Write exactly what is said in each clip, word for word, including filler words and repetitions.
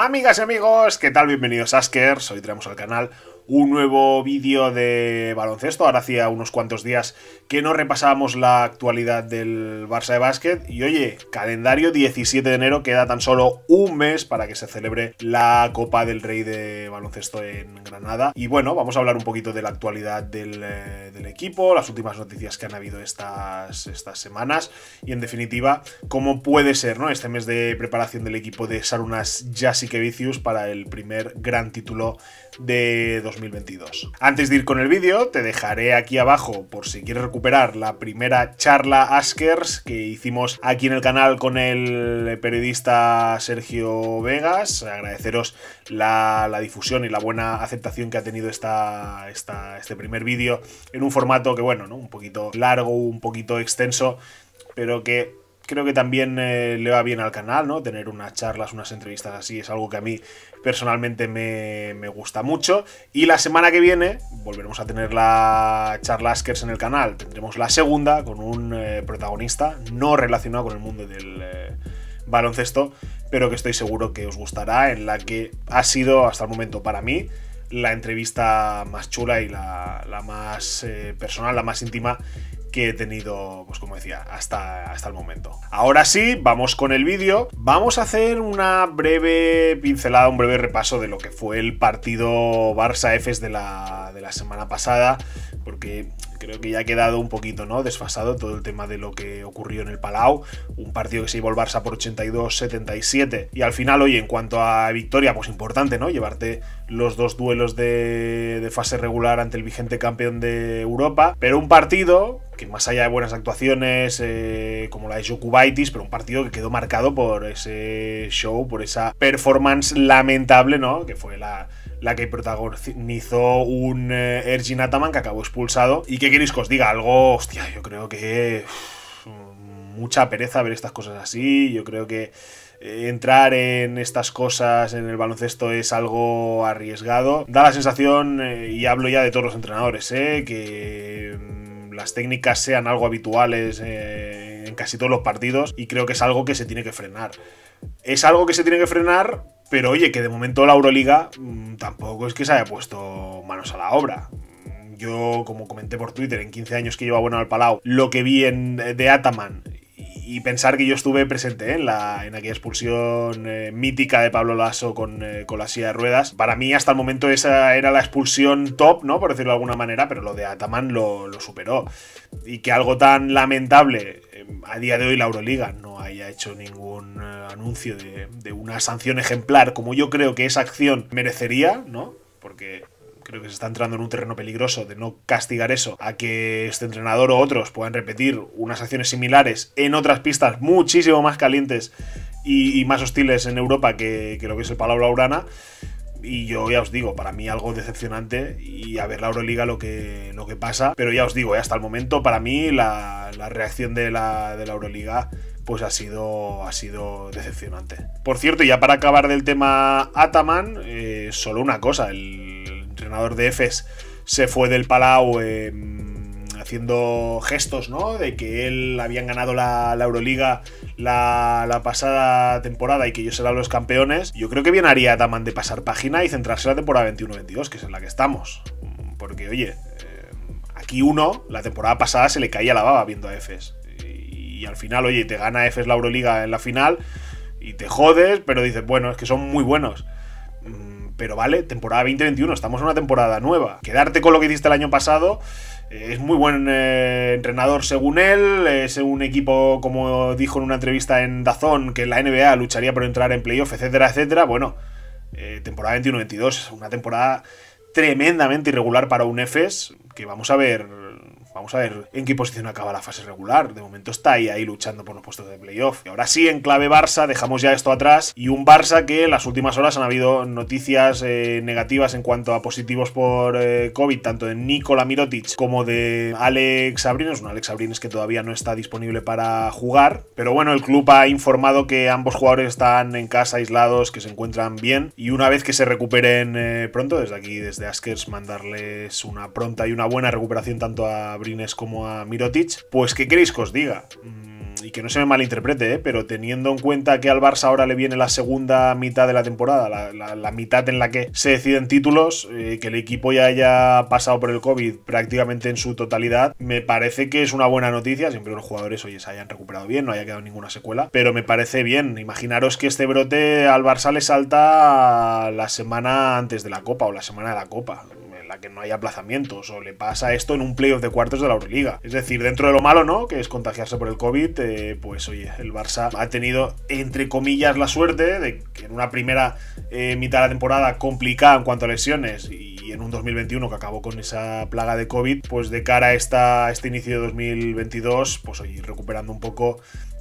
Amigas y amigos, ¿qué tal? Bienvenidos a Askers, hoy traemos al canal un nuevo vídeo de baloncesto. Ahora hacía unos cuantos días que no repasábamos la actualidad del Barça de básquet. Y oye, calendario diecisiete de enero, queda tan solo un mes para que se celebre la Copa del Rey de baloncesto en Granada. Y bueno, vamos a hablar un poquito de la actualidad del, eh, del equipo, las últimas noticias que han habido estas, estas semanas y en definitiva, cómo puede ser, ¿no?, este mes de preparación del equipo de Sarunas Jasikevicius para el primer gran título de dos mil veintidós. Antes de ir con el vídeo, te dejaré aquí abajo, por si quieres recuperar, la primera charla Askers que hicimos aquí en el canal con el periodista Sergio Vegas. Agradeceros la, la difusión y la buena aceptación que ha tenido esta, esta, este primer vídeo en un formato que, bueno, ¿no?, un poquito largo, un poquito extenso, pero que creo que también eh, le va bien al canal, ¿no? Tener unas charlas, unas entrevistas así es algo que a mí personalmente me, me gusta mucho. Y la semana que viene volveremos a tener la charla Askers en el canal. Tendremos la segunda con un eh, protagonista no relacionado con el mundo del eh, baloncesto, pero que estoy seguro que os gustará, en la que ha sido hasta el momento para mí la entrevista más chula y la, la más eh, personal, la más íntima que he tenido, pues como decía, hasta, hasta el momento. Ahora sí, vamos con el vídeo. Vamos a hacer una breve pincelada, un breve repaso de lo que fue el partido Barça-Efes de la, de la semana pasada, porque creo que ya ha quedado un poquito, ¿no?, desfasado todo el tema de lo que ocurrió en el Palau. Un partido que se llevó el Barça por ochenta y dos a setenta y siete. Y al final, oye, en cuanto a victoria, pues importante, ¿no?, llevarte los dos duelos de, de fase regular ante el vigente campeón de Europa. Pero un partido que, más allá de buenas actuaciones eh, como la de Jokubaitis, pero un partido que quedó marcado por ese show, por esa performance lamentable, ¿no?, que fue la, la que protagonizó un eh, Ergin Ataman, que acabó expulsado. ¿Y qué queréis que os diga? Algo, hostia, yo creo que uff, mucha pereza ver estas cosas así. Yo creo que entrar en estas cosas en el baloncesto es algo arriesgado. Da la sensación, eh, y hablo ya de todos los entrenadores, eh, que las técnicas sean algo habituales eh, en casi todos los partidos, y creo que es algo que se tiene que frenar. Es algo que se tiene que frenar, pero oye, que de momento la Euroliga mmm, tampoco es que se haya puesto manos a la obra. Yo, como comenté por Twitter, en quince años que lleva bueno al Palau, lo que vi en, de Ataman, y pensar que yo estuve presente, ¿eh?, en, la, en aquella expulsión eh, mítica de Pablo Laso con, eh, con la silla de ruedas. Para mí, hasta el momento, esa era la expulsión top, ¿no?, por decirlo de alguna manera, pero lo de Ataman lo, lo superó. Y que algo tan lamentable, eh, a día de hoy la Euroliga no haya hecho ningún eh, anuncio de, de una sanción ejemplar, como yo creo que esa acción merecería, ¿no?, porque creo que se está entrando en un terreno peligroso de no castigar eso, a que este entrenador o otros puedan repetir unas acciones similares en otras pistas muchísimo más calientes y, y más hostiles en Europa que, que lo que es el Palau Urana. Y yo ya os digo, para mí algo decepcionante, y a ver la Euroliga lo que, lo que pasa. Pero ya os digo, hasta el momento para mí la, la reacción de la, de la Euroliga pues ha sido, ha sido decepcionante. Por cierto, ya para acabar del tema Ataman, eh, solo una cosa, el entrenador de Efes se fue del Palau eh, haciendo gestos, ¿no?, de que él habían ganado la, la Euroliga la, la pasada temporada y que ellos eran los campeones. Yo creo que bien haría Ataman de pasar página y centrarse en la temporada veintiuno veintidós, que es en la que estamos. Porque, oye, eh, aquí uno, la temporada pasada se le caía la baba viendo a Efes. Y, y al final, oye, te gana Efes la Euroliga en la final y te jodes, pero dices, bueno, es que son muy buenos. Pero vale, temporada veinte veintiuno, estamos en una temporada nueva. Quedarte con lo que hiciste el año pasado, eh, es muy buen eh, entrenador según él, es un equipo, como dijo en una entrevista en Dazón, que en la N B A lucharía por entrar en playoff, etcétera, etcétera. Bueno, eh, temporada veintiuno veintidós, una temporada tremendamente irregular para un Efes, que vamos a ver, vamos a ver en qué posición acaba la fase regular. De momento está ahí, ahí luchando por los puestos de playoff. Y ahora sí, en clave Barça, dejamos ya esto atrás. Y un Barça que en las últimas horas han habido noticias eh, negativas en cuanto a positivos por eh, COVID, tanto de Nikola Mirotic como de Alex Abrines. Un Alex Abrines que todavía no está disponible para jugar. Pero bueno, el club ha informado que ambos jugadores están en casa, aislados, que se encuentran bien. Y una vez que se recuperen eh, pronto, desde aquí, desde Askers, mandarles una pronta y una buena recuperación tanto a Abrines como a Mirotic. Pues, ¿qué queréis que os diga? y que no se me malinterprete, ¿eh? Pero teniendo en cuenta que al Barça ahora le viene la segunda mitad de la temporada, la, la, la mitad en la que se deciden títulos, eh, que el equipo ya haya pasado por el COVID prácticamente en su totalidad, me parece que es una buena noticia, siempre los jugadores oye, se hayan recuperado bien, no haya quedado ninguna secuela, pero me parece bien. Imaginaros que este brote al Barça le salta la semana antes de la Copa o la semana de la Copa, en la que no hay aplazamientos, o le pasa esto en un playoff de cuartos de la Euroliga. Es decir, dentro de lo malo, ¿no?, que es contagiarse por el COVID, eh, pues oye, el Barça ha tenido, entre comillas, la suerte de que en una primera eh, mitad de la temporada complicada en cuanto a lesiones y en un dos mil veintiuno que acabó con esa plaga de COVID, pues de cara a, esta, a este inicio de dos mil veintidós, pues oye, recuperando un poco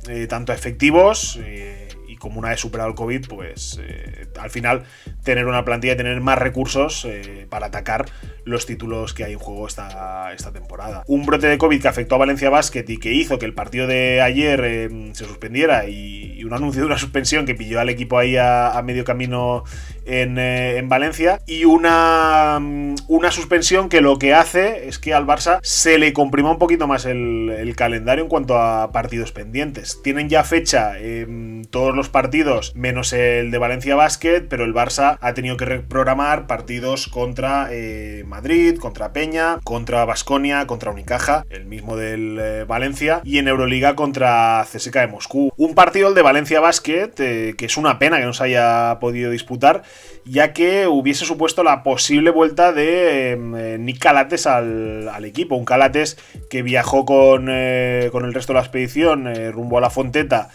eh, tanto efectivos eh, y como una vez superado el COVID, pues eh, al final tener una plantilla y tener más recursos eh, para atacar los títulos que hay en juego esta, esta temporada. Un brote de COVID que afectó a Valencia Basket y que hizo que el partido de ayer eh, se suspendiera y, y un anuncio de una suspensión que pilló al equipo ahí a, a medio camino en, eh, en Valencia, y una, una suspensión que lo que hace es que al Barça se le comprima un poquito más el, el calendario en cuanto a partidos pendientes. Tienen ya fecha eh, todos los partidos menos el de Valencia Basket, pero el Barça ha tenido que reprogramar partidos contra eh, Madrid, contra Peña, contra Baskonia, contra Unicaja, el mismo del eh, Valencia, y en Euroliga contra C S K A de Moscú. Un partido, el de Valencia Basket, eh, que es una pena que no se haya podido disputar, ya que hubiese supuesto la posible vuelta de eh, Nick Calathes al, al equipo. Un Calathes que viajó con, eh, con el resto de la expedición eh, rumbo a la Fonteta,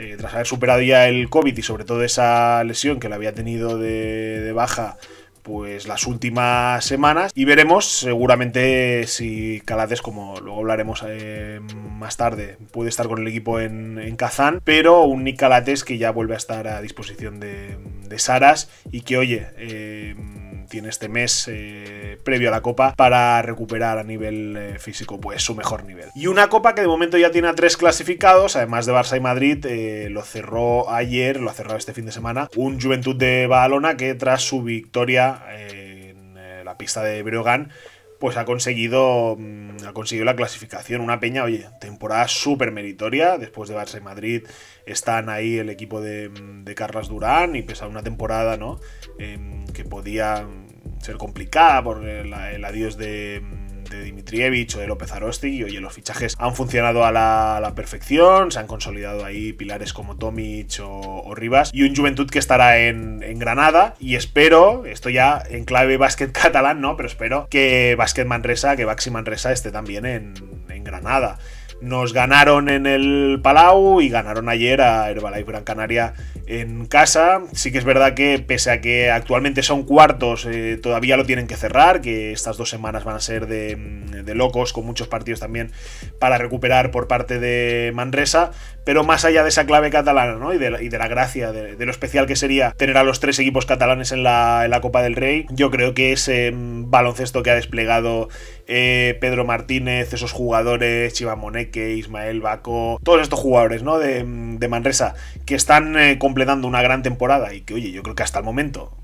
Eh, tras haber superado ya el COVID y sobre todo esa lesión que le había tenido de, de baja pues las últimas semanas, y veremos seguramente si Calathes, como luego hablaremos eh, más tarde, puede estar con el equipo en, en Kazán, pero un Nick Calathes que ya vuelve a estar a disposición de, de Saras y que oye, eh, tiene este mes eh, previo a la Copa para recuperar a nivel eh, físico pues su mejor nivel. Y una Copa que de momento ya tiene a tres clasificados, además de Barça y Madrid, eh, lo cerró ayer, lo ha cerrado este fin de semana, un Juventud de Badalona que tras su victoria eh, en eh, la pista de Breogán, pues ha conseguido, mmm, ha conseguido la clasificación. Una peña, oye, temporada súper meritoria. Después de Barça y Madrid están ahí el equipo de, de Carlos Durán, y pese a una temporada, ¿no?, eh, que podía ser complicada por el, el adiós de, de Dimitrievich o de López Arosti, y oye, los fichajes han funcionado a la, a la perfección, se han consolidado ahí pilares como Tomic o, o Rivas, y un Juventud que estará en, en Granada, y espero, esto ya en clave básquet catalán, ¿no?, pero espero que Basket Manresa, que Baxi Manresa esté también en, en Granada. Nos ganaron en el Palau y ganaron ayer a Herbalife Gran Canaria en casa. Sí que es verdad que pese a que actualmente son cuartos, eh, todavía lo tienen que cerrar, que estas dos semanas van a ser de, de locos, con muchos partidos también para recuperar por parte de Manresa. Pero más allá de esa clave catalana, ¿no?, y, de, y de la gracia, de, de lo especial que sería tener a los tres equipos catalanes en la, en la Copa del Rey, yo creo que ese baloncesto que ha desplegado Eh, Pedro Martínez, esos jugadores, Chivamonek, Ismael Baco, todos estos jugadores, ¿no?, de, de Manresa, que están eh, completando una gran temporada y que, oye, yo creo que hasta el momento,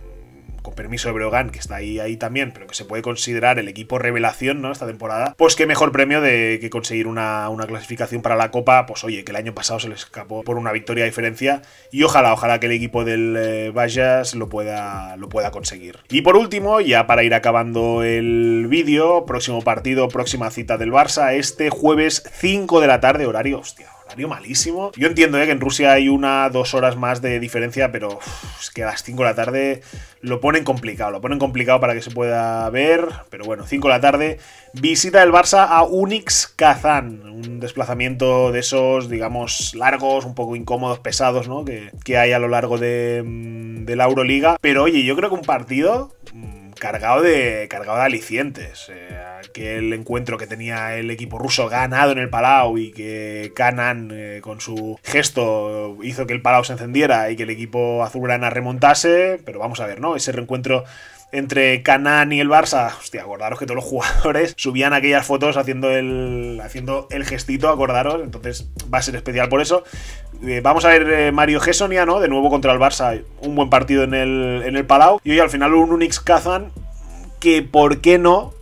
con permiso de Breogán, que está ahí, ahí también, pero que se puede considerar el equipo revelación, ¿no?, esta temporada, pues qué mejor premio de que conseguir una, una clasificación para la Copa. Pues oye, que el año pasado se les escapó por una victoria de diferencia, y ojalá, ojalá que el equipo del eh, Baxi lo pueda, lo pueda conseguir. Y por último, ya para ir acabando el vídeo, próximo partido, próxima cita del Barça, este jueves cinco de la tarde, horario, hostia, malísimo. Yo entiendo ¿eh? que en Rusia hay una, dos horas más de diferencia, pero uff, es que a las cinco de la tarde lo ponen complicado, lo ponen complicado para que se pueda ver, pero bueno, cinco de la tarde, visita del Barça a Unix Kazán, un desplazamiento de esos, digamos, largos, un poco incómodos, pesados, ¿no?, que, que hay a lo largo de, de la Euroliga, pero oye, yo creo que un partido cargado de, cargado de alicientes. Eh, aquel encuentro que tenía el equipo ruso ganado en el Palau y que Canan eh, con su gesto hizo que el Palau se encendiera y que el equipo azulgrana remontase, pero vamos a ver, ¿no?, ese reencuentro entre Canan y el Barça. Hostia, acordaros que todos los jugadores subían aquellas fotos haciendo el, haciendo el gestito, acordaros, entonces va a ser especial por eso. Eh, vamos a ver eh, Mario Gessonia, ¿no?, de nuevo contra el Barça, un buen partido en el, en el Palau, y hoy al final un Unix Kazán que, ¿por qué no?,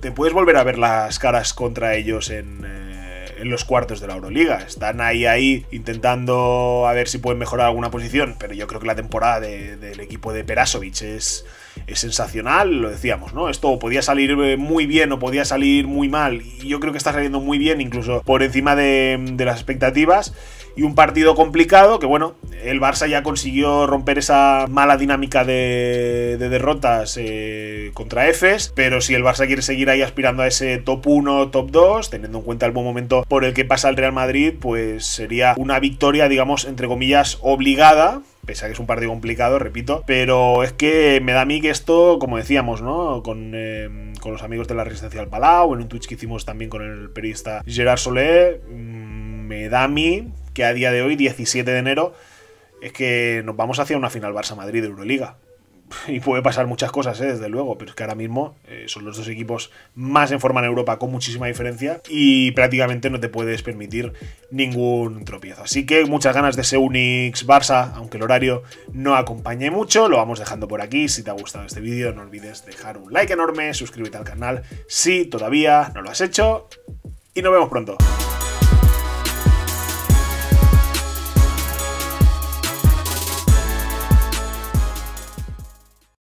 te puedes volver a ver las caras contra ellos en, eh, en los cuartos de la Euroliga. Están ahí, ahí, intentando a ver si pueden mejorar alguna posición, pero yo creo que la temporada de, del equipo de Perasovic es, es sensacional, lo decíamos, ¿no? Esto podía salir muy bien o podía salir muy mal, y yo creo que está saliendo muy bien, incluso por encima de, de las expectativas. Y un partido complicado que, bueno, el Barça ya consiguió romper esa mala dinámica de, de derrotas eh, contra Efes, pero si el Barça quiere seguir ahí aspirando a ese top uno, top dos, teniendo en cuenta el buen momento por el que pasa el Real Madrid, pues sería una victoria, digamos, entre comillas, obligada. Pese a que es un partido complicado, repito, pero es que me da a mí que esto, como decíamos, ¿no? Con, eh, con los amigos de la Resistencia al Palau, en un Twitch que hicimos también con el periodista Gerard Solé, mmm, me da a mí que a día de hoy, diecisiete de enero, es que nos vamos hacia una final Barça-Madrid de Euroliga. Y puede pasar muchas cosas, ¿eh? Desde luego, pero es que ahora mismo eh, son los dos equipos más en forma en Europa, con muchísima diferencia, y prácticamente no te puedes permitir ningún tropiezo. Así que muchas ganas de ese Unix-Barça, aunque el horario no acompañe mucho. Lo vamos dejando por aquí. Si te ha gustado este vídeo, no olvides dejar un like enorme, suscríbete al canal si todavía no lo has hecho, y nos vemos pronto.